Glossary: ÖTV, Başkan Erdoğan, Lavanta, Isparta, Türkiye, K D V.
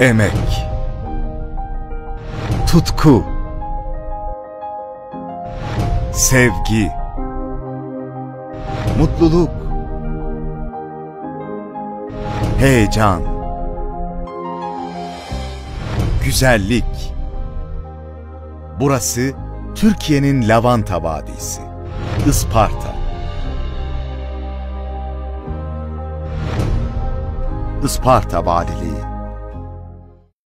Emek, tutku, sevgi, mutluluk, heyecan, güzellik. Burası Türkiye'nin Lavanta Vadisi, Isparta. Isparta Valiliği.